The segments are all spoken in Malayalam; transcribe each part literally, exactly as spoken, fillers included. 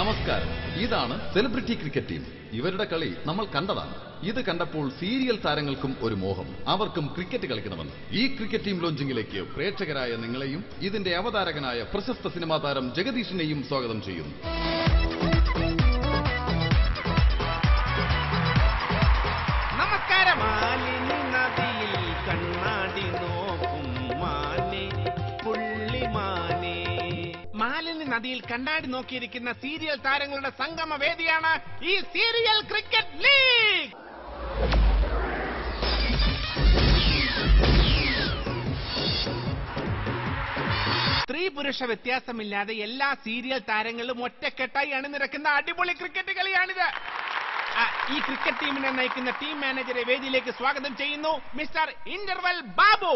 നമസ്കാരം. ഇതാണ് സെലിബ്രിറ്റി ക്രിക്കറ്റ് ടീം. ഇവരുടെ കളി നമ്മൾ കണ്ടതാണ്. ഇത് കണ്ടപ്പോൾ സീരിയൽ താരങ്ങൾക്കും ഒരു മോഹം, അവർക്കും ക്രിക്കറ്റ് കളിക്കണമെന്ന്. ഈ ക്രിക്കറ്റ് ടീം ലോഞ്ചിംഗിലേക്ക് പ്രേക്ഷകരായ നിങ്ങളെയും ഇതിന്റെ അവതാരകനായ പ്രശസ്ത സിനിമാ താരം ജഗദീഷിനെയും സ്വാഗതം ചെയ്യുന്നു. നദിയിൽ കണ്ണാടി നോക്കിയിരിക്കുന്ന സീരിയൽ താരങ്ങളുടെ സംഗമ വേദിയാണ് ഈ സീരിയൽ ക്രിക്കറ്റ് ലീഗ്. സ്ത്രീ പുരുഷ വ്യത്യാസമില്ലാതെ എല്ലാ സീരിയൽ താരങ്ങളിലും ഒറ്റക്കെട്ടായി അണിനിരക്കുന്ന അടിപൊളി ക്രിക്കറ്റ് കളിയാണിത്. ഈ ക്രിക്കറ്റ് ടീമിനെ നയിക്കുന്ന ടീം മാനേജറെ വേദിയിലേക്ക് സ്വാഗതം ചെയ്യുന്നു, mister interval Babu.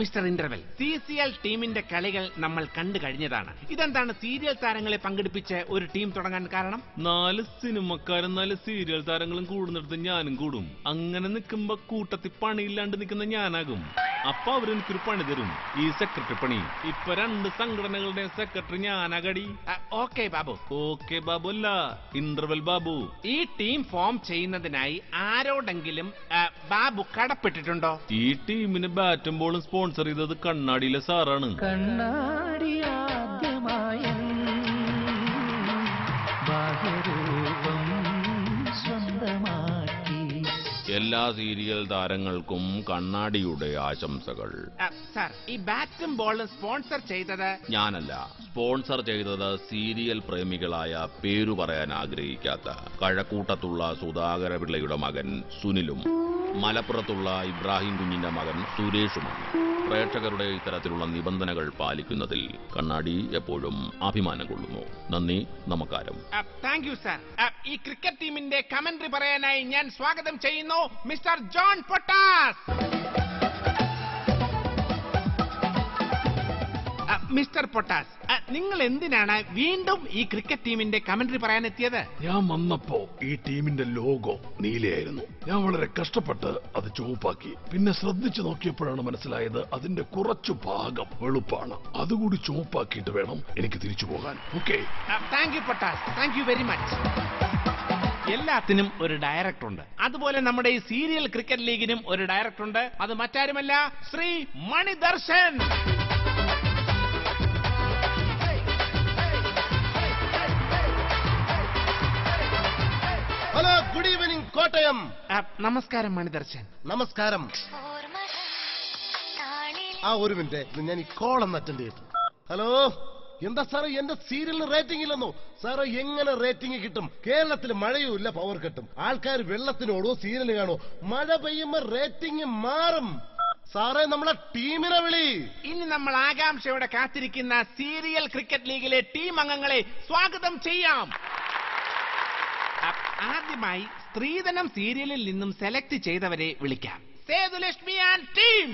Mister interval, C C L ടീമിന്റെ കളികൾ നമ്മൾ കണ്ടു കഴിഞ്ഞതാണ്. ഇതെന്താണ് സീരിയൽ താരങ്ങളെ പങ്കെടുപ്പിച്ച് ഒരു ടീം തുടങ്ങാൻ കാരണം? നാല് സിനിമക്കാരും നാല് സീരിയൽ താരങ്ങളും കൂടുന്നിടത്ത് ഞാനും കൂടും. അങ്ങനെ നിൽക്കുമ്പോ കൂട്ടത്തിൽ പണിയില്ലാണ്ട് നിൽക്കുന്ന ഞാനാകും. അപ്പൊ അവരെനിക്കൊരു പണി തരും, ഈ സെക്രട്ടറി പണി. ഇപ്പൊ രണ്ട് സംഘടനകളുടെ സെക്രട്ടറി ഞാനാകടി. ഓക്കെ ബാബു. ഓക്കെ ബാബു അല്ല, ഇന്റർവെൽ ബാബു. ഈ ടീം ഫോം ചെയ്യുന്നതിനായി ആരോടെങ്കിലും ബാബു കടപ്പെട്ടിട്ടുണ്ടോ? ഈ ടീമിന് ബാറ്റും ബോളും സ്പോൺസർ ചെയ്തത് കണ്ണാടിയിലെ സാറാണ്. എല്ലാ സീരിയൽ താരങ്ങൾക്കും കണ്ണാടിയുടെ ആശംസകൾ. സാർ, ഈ ബാറ്റും ബോളും സ്പോൺസർ ചെയ്തത് ഞാനല്ല. സ്പോൺസർ ചെയ്തത് സീരിയൽ പ്രേമികളായ പേരു പറയാൻ ആഗ്രഹിക്കാത്ത കഴക്കൂട്ടത്തുള്ള സുധാകര പിള്ളയുടെ മകൻ സുനിലും മലപ്പുറത്തുള്ള ഇബ്രാഹിം കുഞ്ഞിന്റെ മകൻ സുരേഷുമാണ്. പ്രേക്ഷകരുടെ ഇത്തരത്തിലുള്ള നിബന്ധനകൾ പാലിക്കുന്നതിൽ കണ്ണാടി എപ്പോഴും അഭിമാനം കൊള്ളുന്നു. നന്ദി, നമസ്കാരം. Thank you sir. ഈ ക്രിക്കറ്റ് ടീമിന്റെ കമന്ററി പറയാനായി ഞാൻ സ്വാഗതം ചെയ്യുന്നു mister John Pottas. Mister Pottas, നിങ്ങൾ എന്തിനാണ് വീണ്ടും ഈ ക്രിക്കറ്റ് ടീമിന്റെ കമന്ററി പറയാൻ എത്തിയത്? ഞാൻ വന്നപ്പോ ഈ ടീമിന്റെ ലോഗോ നീലയായിരുന്നു. ഞാൻ വളരെ കഷ്ടപ്പെട്ട് അത് ചുവപ്പാക്കി. പിന്നെ ശ്രദ്ധിച്ചു നോക്കിയപ്പോഴാണ് മനസ്സിലായത് അതിന്റെ കുറച്ചു ഭാഗം വെളുപ്പാണ്. അതുകൂടി ചുവപ്പാക്കിയിട്ട് വേണം എനിക്ക് തിരിച്ചു പോകാൻ. ഓക്കെ, താങ്ക് യു പൊട്ടാസ്. Thank you very much. എല്ലാത്തിനും ഒരു ഡയറക്ടർ ഉണ്ട്. അതുപോലെ നമ്മുടെ ഈ സീരിയൽ ക്രിക്കറ്റ് ലീഗിനും ഒരു ഡയറക്ടർ ഉണ്ട്. അത് മറ്റാരുമല്ല, Shri Manidarshan. Hello, good evening Kottayam. നമസ്കാരം മണിദർശൻ. നമസ്കാരം. ആ ഒരു മിനിറ്റ്, ഞാൻ ഈ കോൾ ഒന്ന് അറ്റൻഡ് ചെയ്തു. ഹലോ, എന്താ സാറേ എന്റെ സീരിയലിന് റേറ്റിംഗ് ഇല്ലെന്നോ? സാറേ എങ്ങനെ റേറ്റിംഗ് കിട്ടും? കേരളത്തിൽ മഴയും ഇല്ല, പവർ കട്ടും. ആൾക്കാർ വെള്ളത്തിനോടോ സീരിയൽ കാണോ? മഴ പെയ്യുമ്പോ റേറ്റിംഗ് മാറും. സാറേ നമ്മളെ ടീമിനെ വിളി. ഇനി നമ്മൾ ആകാംക്ഷയോടെ കാത്തിരിക്കുന്ന സീരിയൽ ക്രിക്കറ്റ് ലീഗിലെ ടീം അംഗങ്ങളെ സ്വാഗതം ചെയ്യാം. ആദ്യമായി സ്ത്രീധനം സീരിയലിൽ നിന്നും സെലക്ട് ചെയ്തവരെ വിളിക്കാം. Sethulakshmi and team.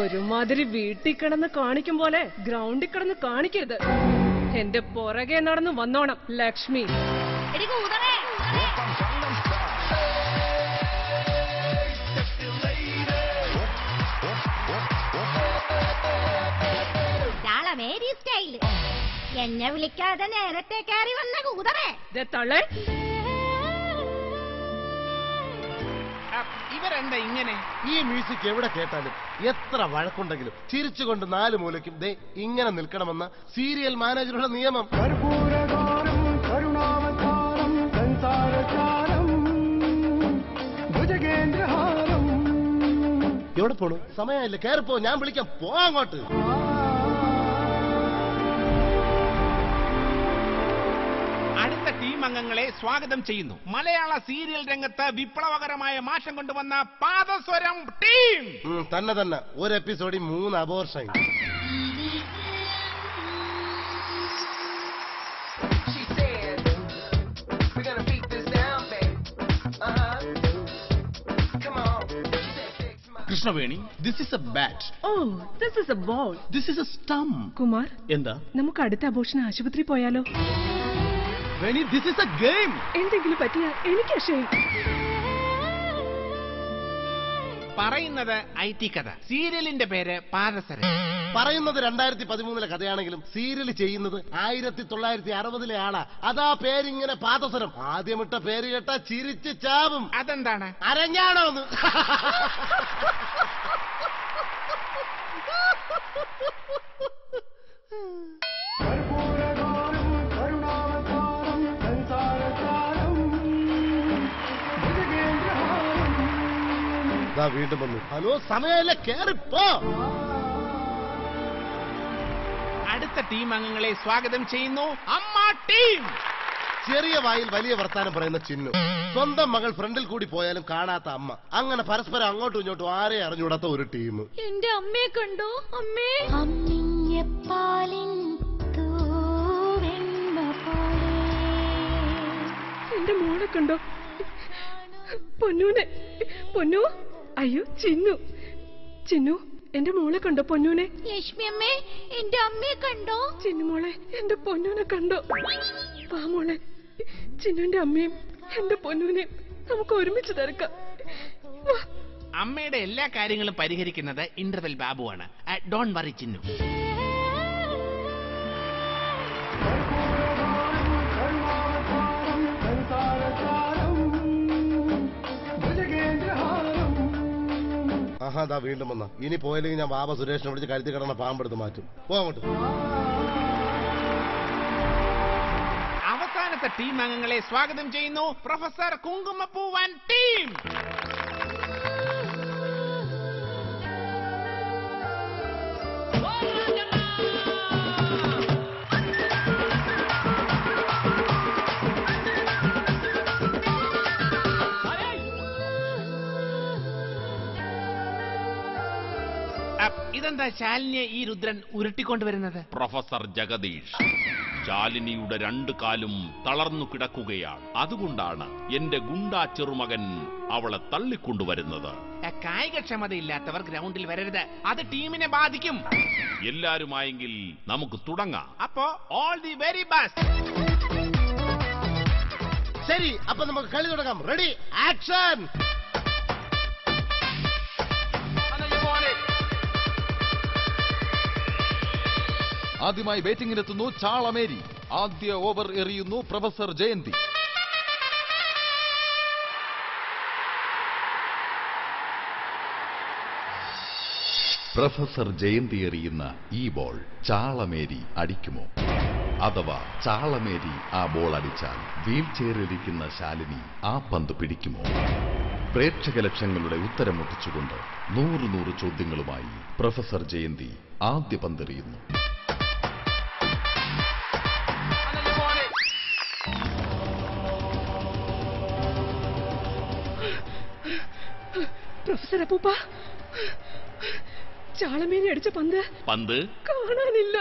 ഒരുമാതിരി വീട്ടിൽ കിടന്ന് കാണിക്കും പോലെ ഗ്രൗണ്ടിൽ കിടന്ന് കാണിക്കരുത്. എന്റെ പുറകെ നടന്ന് വന്നോണം ലക്ഷ്മി. എന്നെ വിളിക്കാതെ നേരത്തെ കയറി വന്ന കൂതറേ. ഇവരെന്താ ഇങ്ങനെ? ഈ മ്യൂസിക് എവിടെ കേട്ടാലും എത്ര വഴക്കുണ്ടെങ്കിലും ചിരിച്ചുകൊണ്ട് നാല് മൂലയ്ക്കും ദേ ഇങ്ങനെ നിൽക്കണമെന്ന സീരിയൽ മാനേജറുടെ നിയമം. എവിടെ പോണു? സമയമില്ല, കയറിപ്പോ, ഞാൻ വിളിക്കാം. പോ അങ്ങോട്ട്. അടുത്ത ടീം അംഗങ്ങളെ സ്വാഗതം ചെയ്യുന്നു. മലയാള സീരിയൽ രംഗത്ത് വിപ്ലവകരമായ മാറ്റം കൊണ്ടുവന്ന പാദസ്വരം ടീം. തന്നെ തന്നെ ഒരു എപ്പിസോഡിൽ മൂന്ന് abortion. Krishnaveni, this is a bat. Oh, this is a ball. This is a stump. Kumar, എന്താ നമുക്ക് അടുത്ത അബോർഷൻ ആശുപത്രി പോയാലോ? Veni, this is a game. എന്തെങ്കിലും പറ്റിയാ എനിക്ക് ഷെയിം. പറയുന്നത് ഐടി കഥ. സീരിയലിന്റെ പേര് പാദസരം. പറയുന്നത് രണ്ടായിരത്തി പതിമൂന്നിലെ കഥയാണെങ്കിലും സീരിയൽ ചെയ്യുന്നത് ആയിരത്തി തൊള്ളായിരത്തി അറുപതിലെ ആളാ. അതാ പേരിങ്ങനെ പാദസരം. ആദ്യമിട്ട പേര് കേട്ടാ ചിരിച്ച് ചാവും. അതെന്താണ് അരഞ്ഞാണോന്ന്? വീണ്ടും വന്നു. ഹലോ, സമയമല്ല, കേറിപ്പോ. അടുത്ത ടീം അംഗങ്ങളെ സ്വാഗതം ചെയ്യുന്നു. അമ്മ ടീം. ചെറിയ വായിൽ വലിയ വർത്താനം പറയുന്ന ചിന്നു. സ്വന്തം മകൾ ഫ്രണ്ടിൽ കൂടി പോയാലും കാണാത്ത അമ്മ. അങ്ങനെ പരസ്പരം അങ്ങോട്ടും ഇങ്ങോട്ടും ആരെ അറിഞ്ഞുകൂടാത്ത ഒരു ടീം. എന്റെ അമ്മയെ കണ്ടോ? അമ്മേ എന്റെ മോളെ കണ്ടോ? പൊന്നൂനെ, പൊന്നു. അയ്യോ ചിന്നു, ചിന്നു എന്റെ മോളെ കണ്ടോ? പൊന്നൂനെ, ലക്ഷ്മി അമ്മേ എന്റെ അമ്മയെ കണ്ടോ? ചിന്നു മോളെ എന്റെ പൊന്നൂനെ കണ്ടോ? വാ മോളെ, ചിന്നുവിന്റെ അമ്മയും എന്റെ പൊന്നൂനെയും നമുക്ക് ഒരുമിച്ച് തിരക്കാം. അമ്മയുടെ എല്ലാ കാര്യങ്ങളും പരിഹരിക്കുന്നത് ഇന്റർവെൽ ബാബുവാണ്. Don't worry Chinnu. ആഹാ, വീണ്ടും വന്ന. ഇനി പോയില്ലെങ്കിൽ ഞാൻ ബാബ സുരേഷിനെ വിളിച്ച് കരുതി കിടന്ന പാമ്പെടുത്ത് മാറ്റും. പോകട്ടെ. അവസാനത്തെ ടീം അംഗങ്ങളെ സ്വാഗതം ചെയ്യുന്നു. Professor Kunkumappoovan team. ഇതെന്താ ശാലിനിയെ ഈ രുദ്രൻ ഉരുട്ടിക്കൊണ്ടുവരുന്നത്? പ്രൊഫസർ ജഗദീഷ്, ശാലിനിയുടെ രണ്ടു കാലും തളർന്നു കിടക്കുകയാണ്. അതുകൊണ്ടാണ് എന്റെ ഗുണ്ടാ ചെറുമകൻ അവളെ തള്ളിക്കൊണ്ടുവരുന്നത്. കായികക്ഷമതയില്ലാത്തവർ ഗ്രൗണ്ടിൽ വരരുത്, അത് ടീമിനെ ബാധിക്കും. എല്ലാരുമായെങ്കിൽ നമുക്ക് തുടങ്ങാം. അപ്പോ ഓൾ ദി വെരി ബെസ്റ്റ്. ശരി, അപ്പൊ നമുക്ക് കളി തുടങ്ങാം. Ready, action. ആദ്യമായി ബാറ്റിംഗിനെത്തുന്നു ചാളമേരി. ആദ്യ ഓവർ എറിയുന്നു പ്രൊഫസർ ജയന്തി. പ്രൊഫസർ ജയന്തി എറിയുന്ന ഈ ബോൾ ചാളമേരി അടിക്കുമോ? അഥവാ ചാളമേരി ആ ബോൾ അടിച്ചാൽ വീൽ ചെയറിലിരിക്കുന്ന ശാലിനി ആ പന്ത് പിടിക്കുമോ? പ്രേക്ഷക ലക്ഷങ്ങളുടെ ഉത്തരം മുട്ടിച്ചുകൊണ്ട് നൂറ് നൂറ് ചോദ്യങ്ങളുമായി പ്രൊഫസർ ജയന്തി ആദ്യ പന്തെറിയുന്നു. പ്രൊഫസർ അപ്പൂപ്പ, ചാളമേനി അടിച്ച പന്ത് പന്ത് കാണാനില്ല.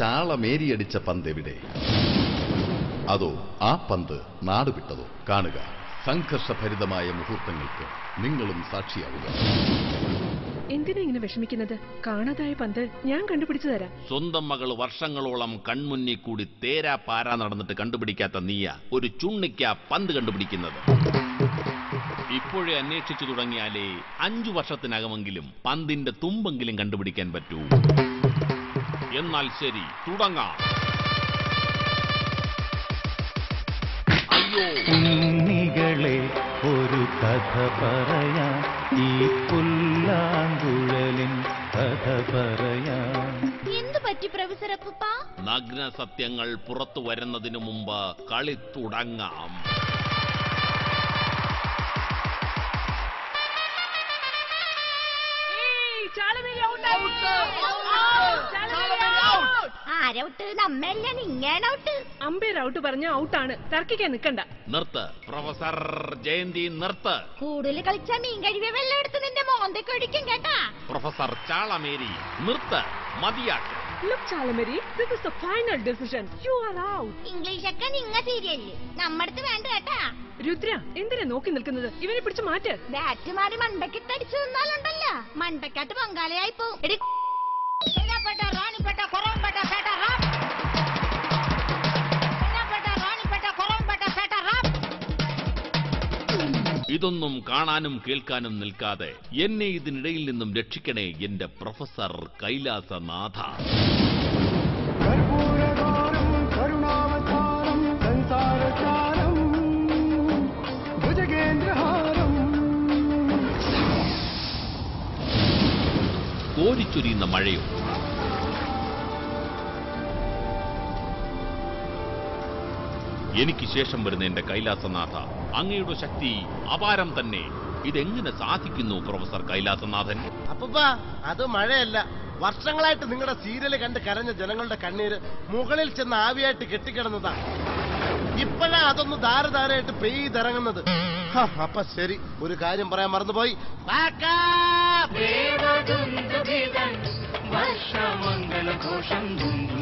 ചാളമേരി അടിച്ച പന്ത് എവിടെ? അതോ ആ പന്ത് നാടുവിട്ടതോ? കാണുക. സംഘർഷഭരിതമായ മുഹൂർത്തങ്ങൾക്ക് നിങ്ങളും സാക്ഷിയാവുക. എന്തിനാ ഇങ്ങനെ വിഷമിക്കുന്നത്? കാണാതായ പന്ത് ഞാൻ കണ്ടുപിടിച്ചു തരാം. സ്വന്തം മകൾ വർഷങ്ങളോളം കൺമുന്നിൽ കൂടി തേരാ പാരാ നടന്നിട്ട് കണ്ടുപിടിക്കാത്ത നീയ ഒരു ചുണ്ണിക്ക പന്ത് കണ്ടുപിടിക്കുന്നത്. ഇപ്പോഴേ അന്വേഷിച്ചു തുടങ്ങിയാലേ അഞ്ചു വർഷത്തിനകമെങ്കിലും പന്തിന്റെ തുമ്പെങ്കിലും കണ്ടുപിടിക്കാൻ പറ്റൂ. എന്നാൽ ശരി, തുടങ്ങാം. അയ്യോ, നിങ്ങളെ ഒരു കഥ പറയാം. ഈ പുല്ലാങ്കുഴലിൻ കഥ പറയാം. എന്തു പറ്റി പ്രൊഫസർ അപ്പൂപ്പ? നഗ്ന സത്യങ്ങൾ പുറത്തു വരുന്നതിനു മുമ്പ് കളി തുടങ്ങാം. അമ്പയർ ഔട്ട് പറഞ്ഞ ഔട്ടാണ്, തർക്കിക്കാൻ നിൽക്കണ്ട. നിർത്ത് പ്രൊഫസർ ജയന്തി, നിർത്ത്. കൂടുതൽ കളിച്ചാൽ മീൻ കഴിവേ വെള്ളം എടുത്ത് നിന്റെ മോന്തയ്ക്ക് ഒഴിക്കും കേട്ടാ. പ്രൊഫസർ ചാളമേരി, നിർത്ത്, മതിയാക്ക്. Look, Chalamari, this is the final decision. You are out. English akka ninga seriyalle. Nammadthu venda etta. Rudra, endra nokki nilkunnathu? Ivane pidichu maattu. Bat mari mandakittu adichu nallundalla. Mandakattu vangaleyai po. Edi eda petta rani petta koram petta seta rap. Eda petta rani petta koram petta seta rap. ഇതൊന്നും കാണാനും കേൾക്കാനും നിൽക്കാതെ എന്നെ ഇതിനിടയിൽ നിന്നും രക്ഷിക്കണേ എൻ്റെ പ്രൊഫസർ കൈലാസനാഥ. കർപ്പൂരഗാനം കരുണാവതാരം സംസാരചാരം ഭുജഗേന്ദ്രഹാരം കോരിച്ചൊരിയുന്ന മഴയോ എനിക്ക് ശേഷം വരുന്ന എൻ്റെ കൈലാസനാഥ, അങ്ങയുടെ ശക്തി അപാരം തന്നെ. ഇതെങ്ങനെ സാധിക്കുന്നു പ്രൊഫസർ കൈലാസനാഥൻ? അപ്പ അത് മഴയല്ല, വർഷങ്ങളായിട്ട് നിങ്ങളുടെ സീരിയല് കണ്ട് കരഞ്ഞ ജനങ്ങളുടെ കണ്ണീര് മുകളിൽ ചെന്ന് ആവിയായിട്ട് കെട്ടിക്കിടന്നതാണ്. ഇപ്പോഴാ അതൊന്ന് ധാരധാരയായിട്ട് പെയ്തിറങ്ങുന്നത്. അപ്പൊ ശരി, ഒരു കാര്യം പറയാൻ മറന്നുപോയി. ഘോഷം